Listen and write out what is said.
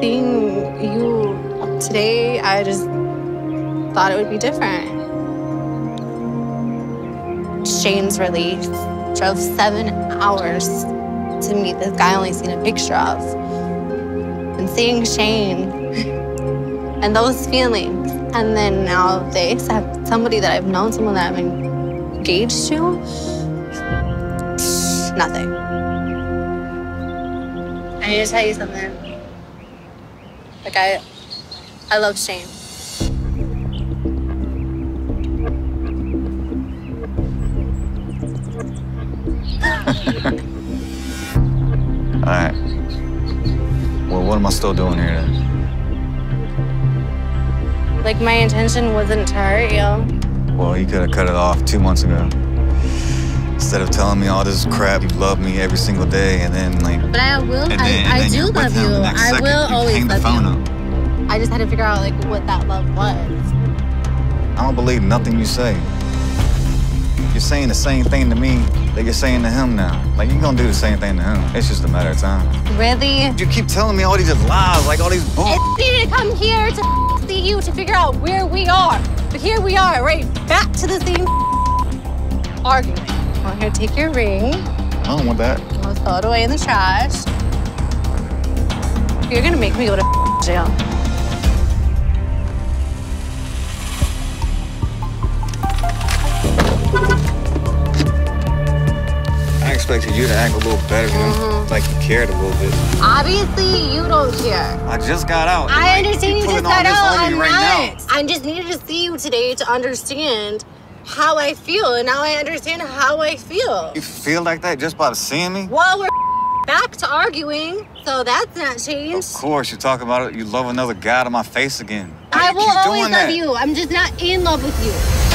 seeing you today, I just thought it would be different. Shane's release drove 7 hours to meet this guy I only seen a picture of. And seeing Shane and those feelings, and then now they accept somebody that I've known, someone that I'm engaged to, nothing. I need to tell you something. Like, I love Shane. All right. Well, what am I still doing here then? Like, my intention wasn't to hurt you. Well, you could have cut it off 2 months ago. Instead of telling me all this crap, you love me every single day, and then like. But I will. I do love you. I will always love you. I just had to figure out like what that love was. I don't believe nothing you say. You're saying the same thing to me that you're saying to him now. Like you're gonna do the same thing to him. It's just a matter of time. Really? You keep telling me all these lies, like all these bull. It's easy to come here to see you to figure out where we are, but here we are, right back to the same argument. Here, take your ring. I don't want that. I'll throw it away in the trash. You're gonna make me go to jail. I expected you to act a little better, like you cared a little bit. Obviously, you don't care. I just got out. I understand you just got out. I'm not. I just needed to see you today to understand how I feel, and now I understand how I feel. You feel like that just by seeing me? Well, we're back to arguing, so that's not changed. Of course, you talk about it. You love another guy to my face again. I will always love you. I'm just not in love with you.